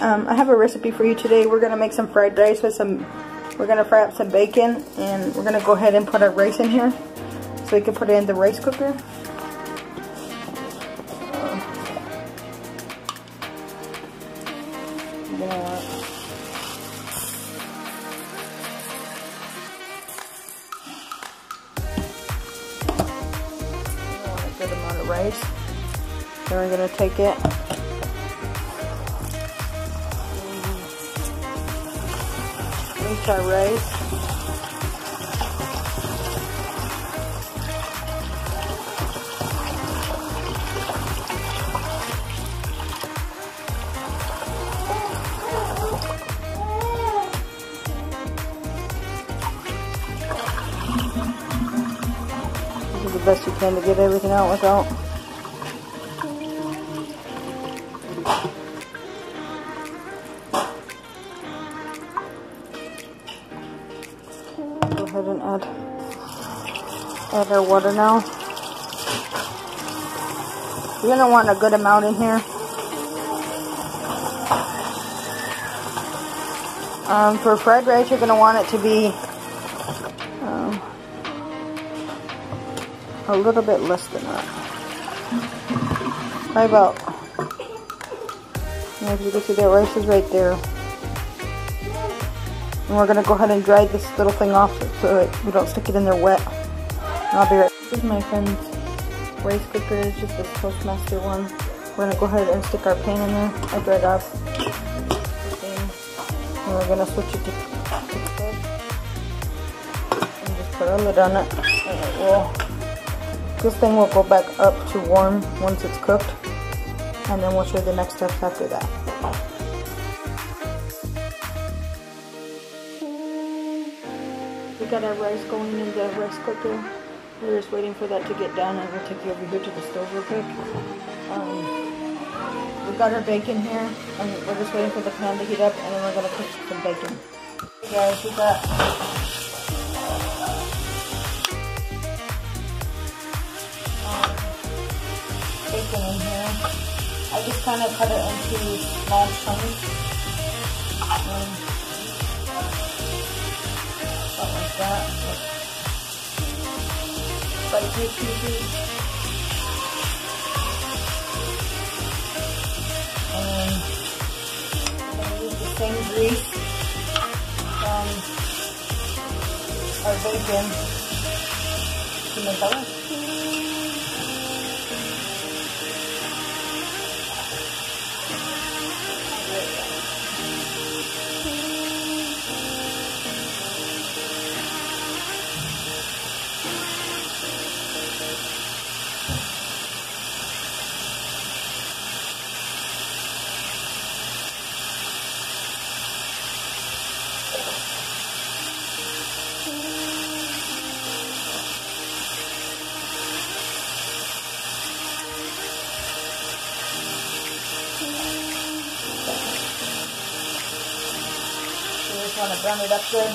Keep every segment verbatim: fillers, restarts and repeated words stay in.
Um, I have a recipe for you today. We're going to make some fried rice with some, we're going to fry up some bacon, and we're going to go ahead and put our rice in here so we can put it in the rice cooker. I'm gonna a good amount of rice. Then we're going to take it. Rinse our rice. Do the best you can to get everything out without. Go ahead and add, add our water now. You're going to want a good amount in here. Um, for fried rice, you're going to want it to be um, a little bit less than that. Right about, and as you can see, that rice is right there. And we're gonna go ahead and dry this little thing off so that we don't stick it in there wet. And I'll be right back. This is my friend's rice cooker. It's just this Toastmaster one. We're gonna go ahead and stick our pan in there. I dried off. And we're gonna switch it to cook. And just put a lid on it. And it will, this thing will go back up to warm once it's cooked, and then we'll show you the next steps after that. We got our rice going in the rice cooker. We're just waiting for that to get done, and we'll take you over here to the stove real quick. Um, we got our bacon here, and we're just waiting for the pan to heat up, and then we're gonna cook some bacon. Hey guys, we got. bacon in here. I just kind of cut it into small chunks. Um, something like that. Spicy pieces. Um, I'm going to use the same grease from our bacon to make our rice. I'm going to brown it up good.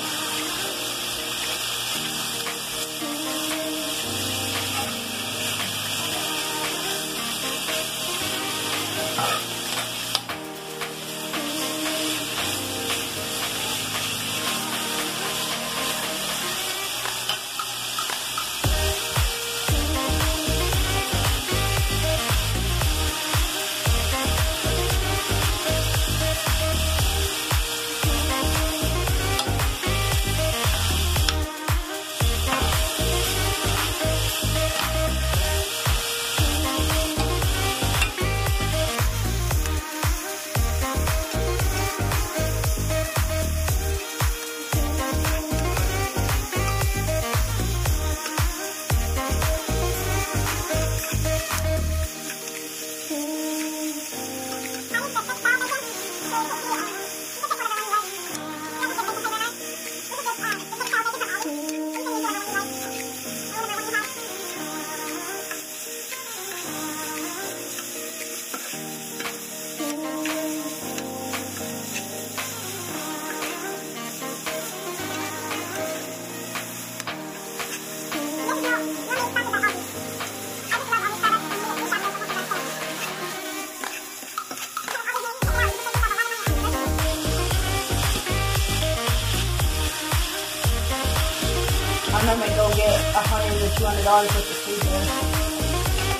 and I'm going to go get one hundred dollars or two hundred dollars worth of food there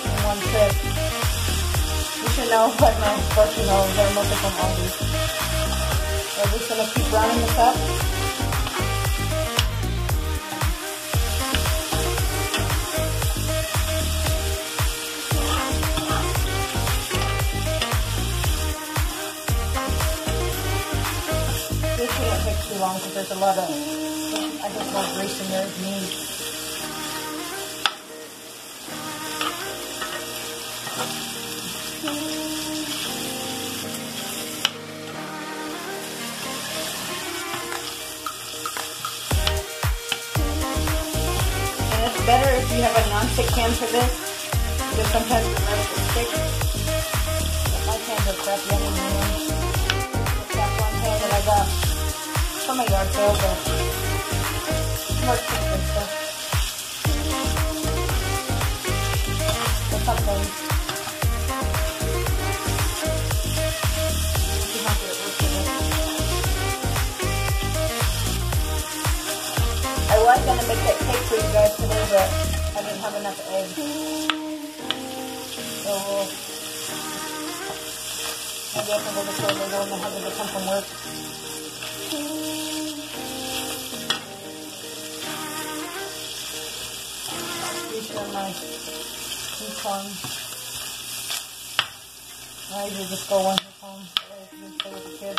in one trip. You should know what my fortune is. They're mostly from Aldi. We're just going to keep browning this up. This shouldn't take too long because there's a lot of, I just love grease in there, meat. Better if you have a non-stick pan for this, because sometimes the rice will stick. But my pans are crappy. I don't know. That's one pan that I got from my yard sale, but works with good stuff. That's something. You have to work with it. I was gonna make that cake for you guys today, but I didn't have enough eggs. So we'll, maybe I can go to the store later when my husband will come from work. These are my coupons. I usually just go one coupon and play with the kids. I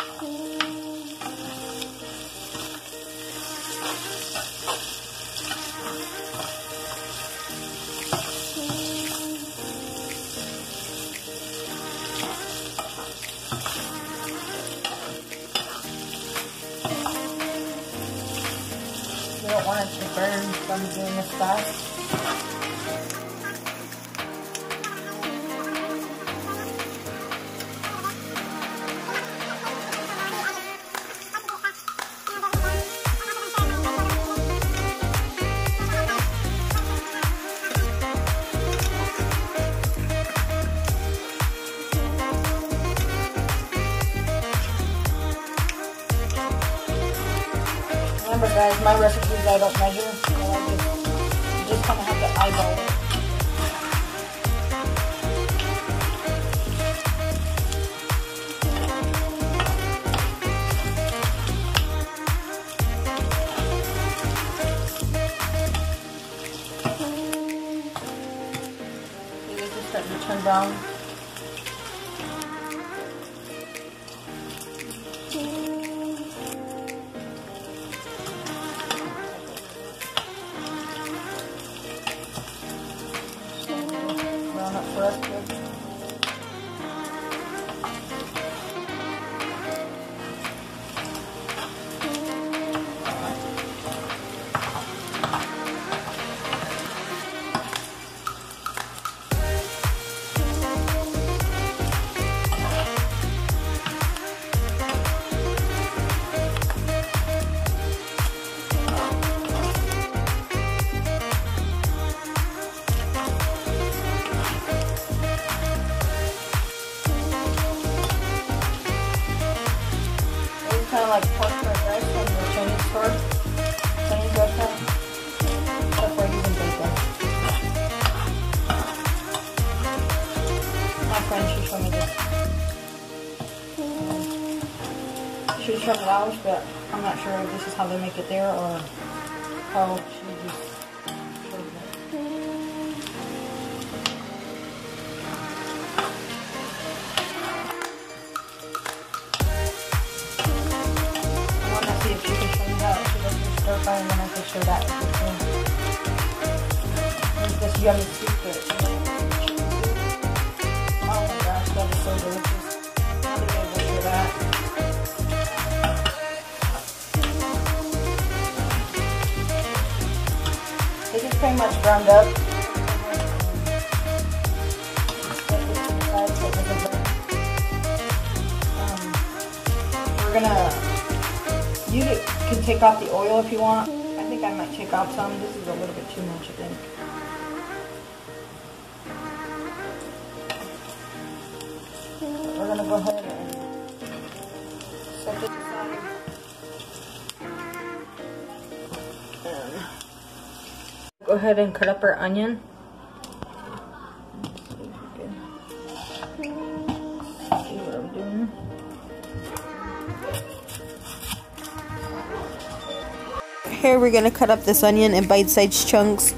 don't want it to burn from doing this fast. Remember guys, my recipe I don't measure, so I just, you just kind of have to eyeball it. See, this is starting to turn brown. Like pork fried rice from the Chinese store, Chinese restaurant, except for using bacon. My friend, she showed me this. She's from Laos, but I'm not sure if this is how they make it there or how she just showed me. And then I can show that with the spoon. There's this yummy soup there. Oh my gosh, that is so delicious. I didn't even look for that. This is pretty much ground up. Um, we're gonna use it. You can take off the oil if you want. I think I might take off some. This is a little bit too much, I think. We're going to go ahead and set this aside. And go ahead and cut up our onion. Here we're gonna cut up this onion in bite-sized chunks.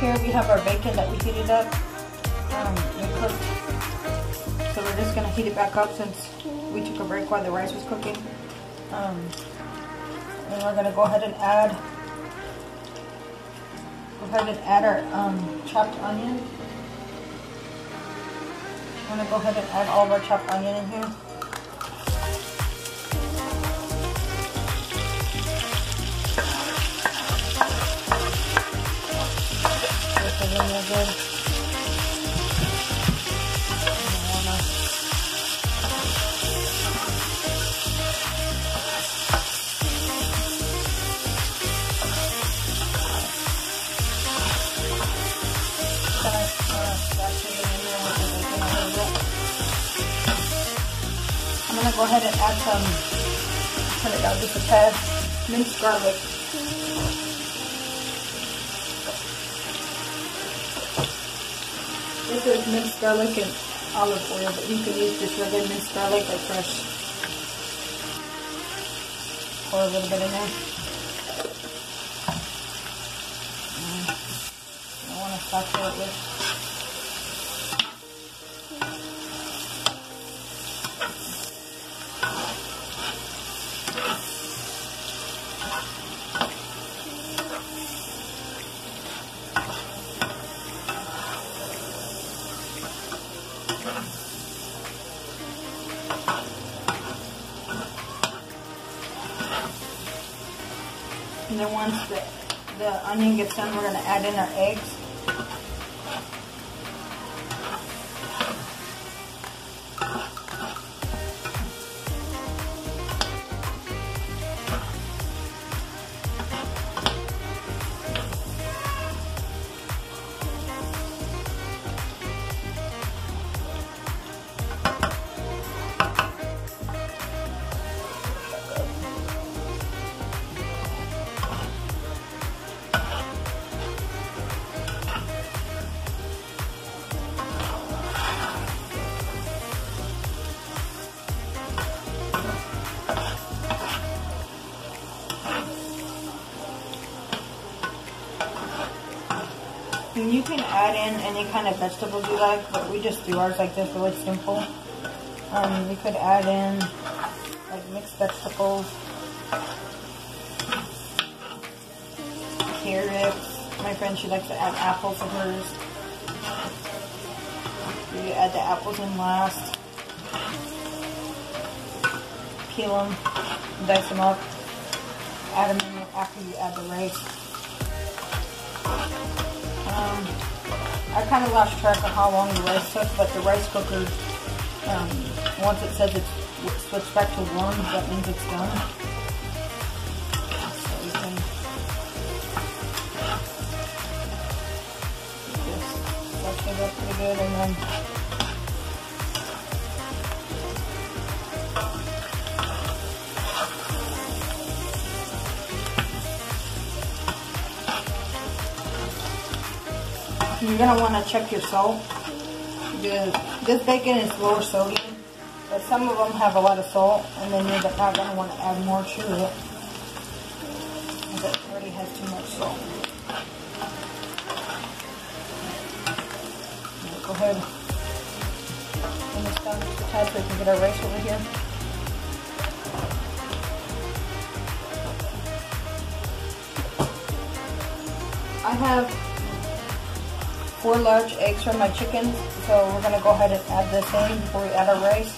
Here we have our bacon that we heated up um, and cooked. So we're just going to heat it back up since we took a break while the rice was cooking. Um, and we're going to go ahead and add, go ahead and add our um, chopped onion. I'm going to go ahead and add all of our chopped onion in here. Good. I'm gonna go ahead and add some, turn it down just a tad, minced garlic. This is minced garlic and olive oil, but you can use just regular minced garlic or fresh. Pour a little bit in there. I don't want to saturate it. And then once the, the onion gets done, we're going to add in our eggs. And you can add in any kind of vegetables you like, but we just do ours like this, really simple. Um, you could add in like mixed vegetables, carrots. My friend, she likes to add apples to hers. You add the apples in last. Peel them, dice them up, add them in after you add the rice. Um, I kind of lost track of how long the rice took, but the rice cooker, um, once it says it's switched back to warm, that means it's done. So you can just brush it up pretty good and then you're going to want to check your salt. The, this bacon is lower sodium, but some of them have a lot of salt, and then you're not going to want to add more to it because it already has too much salt. Right, go ahead and it's done to the top so we can get our rice over here. I have four large eggs from my chickens, so we're going to go ahead and add this in before we add our rice.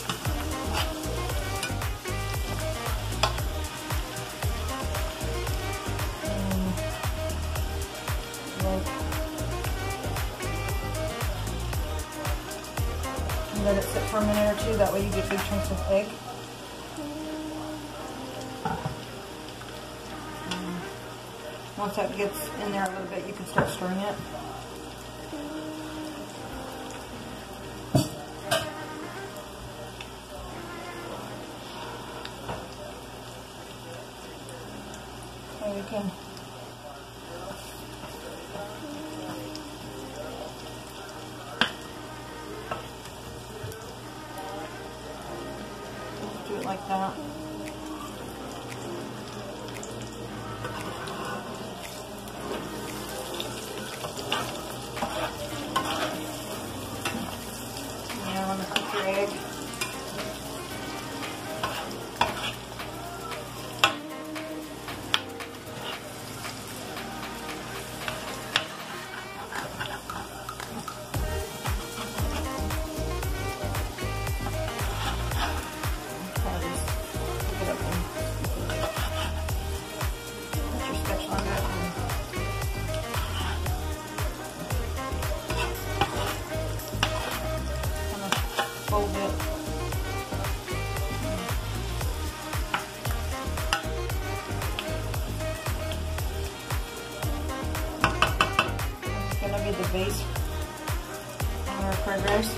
And let it sit for a minute or two, that way you get big chunks of egg. And once that gets in there a little bit, you can start stirring it. We can do it like that. Now I'm going to cook your egg. The base on our fried rice.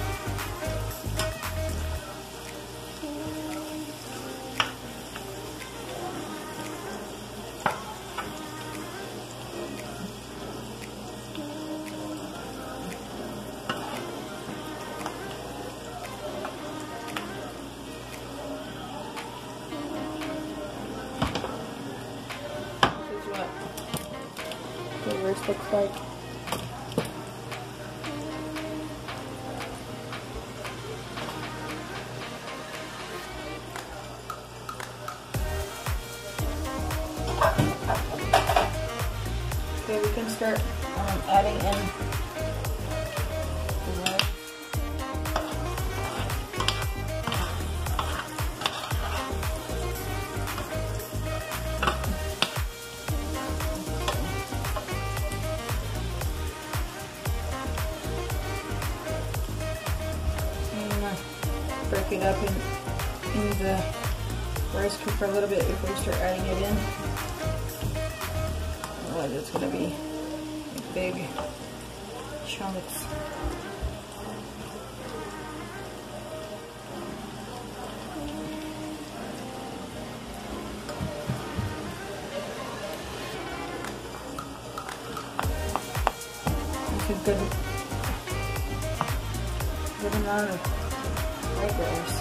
This is what the rice looks like. Okay, we can start um, adding in the rice. And uh, break it up in, in the rice cooker a little bit before we start adding it in. It's going to be big chunks. This is good, good amount of egg rice.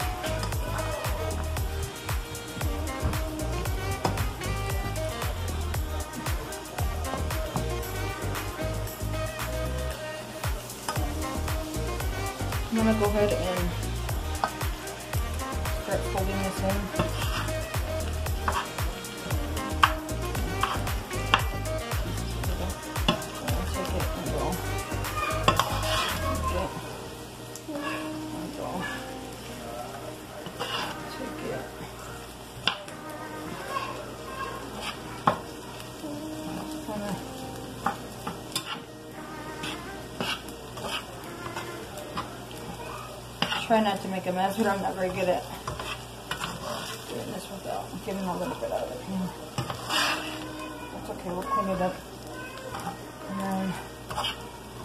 I'm going to go ahead and start folding this in. I'll take it and go. Okay. try not to make a mess, but I'm not very good at doing this without getting a little bit out of it. That's okay, we'll clean it up. And then well,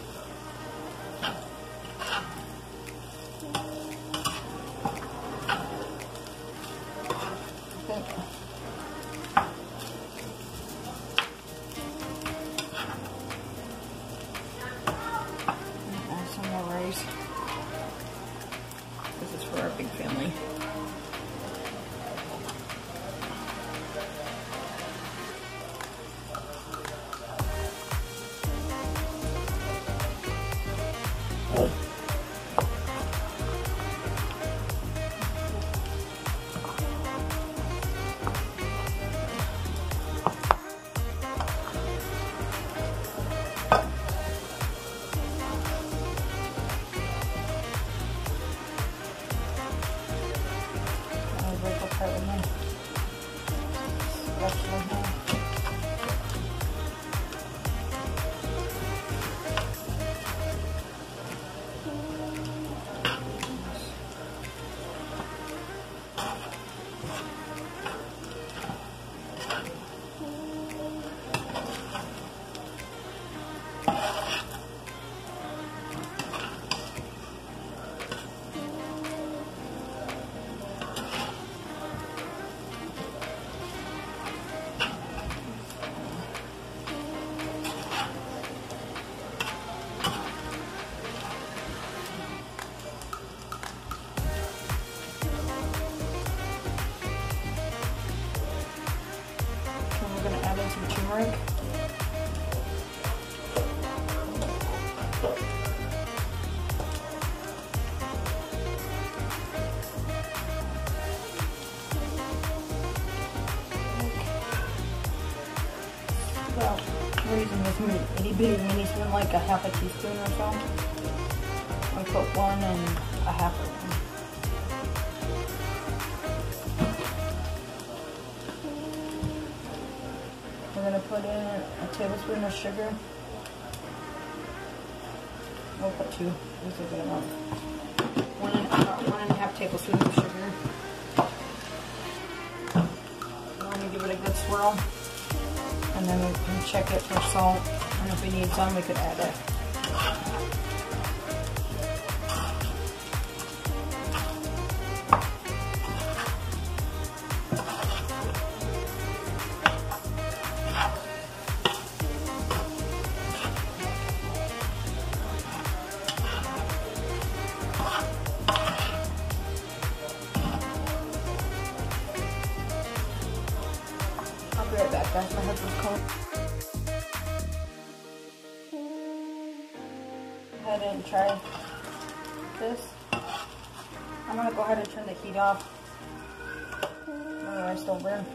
we're using this itty bitty mini spoon, like a half a teaspoon or so. I put one and a half of one. We're gonna put in a tablespoon of sugar. We'll put two. This is a good amount. One and about one and a half tablespoons of sugar. I'm gonna give it a good swirl. And then we can check it for salt, and if we need some, we could add it. I'll be right back, guys. My husband's cold. Go ahead and try this. I'm gonna go ahead and turn the heat off. Otherwise, it'll burn.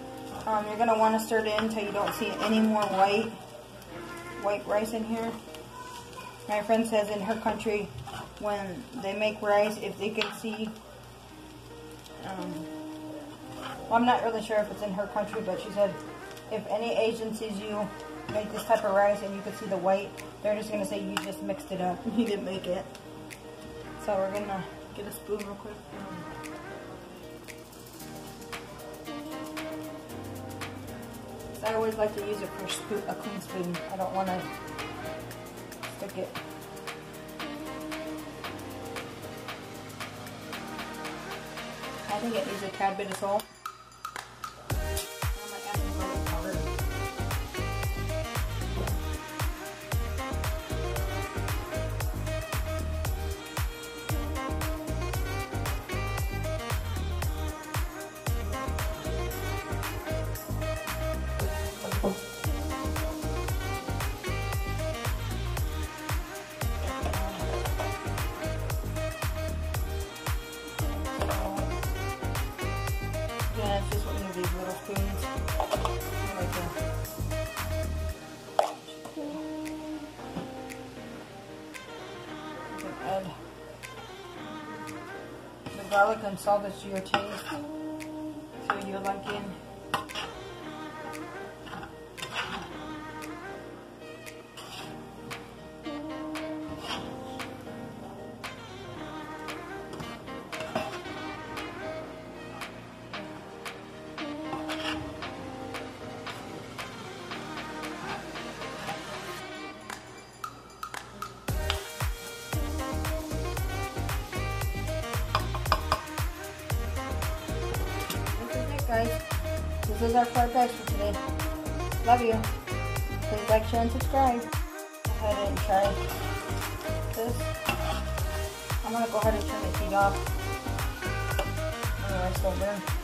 Um, you're gonna want to stir it in until you don't see any more white white rice in here. My friend says in her country, when they make rice, if they can see. Um, well, I'm not really sure if it's in her country, but she said, if any Asian sees you make this type of rice and you can see the white, they're just going to say you just mixed it up. You didn't make it. So we're going to get a spoon real quick. So I always like to use it for a, spoon, a clean spoon. I don't want to stick it. I think it needs a tad bit of salt. Garlic and salt is to your taste, to your liking. this is our fried rice for today. Love you. Please like, share, and subscribe. I didn't try this. I'm gonna go ahead and turn the heat off. I don't know, I still burn.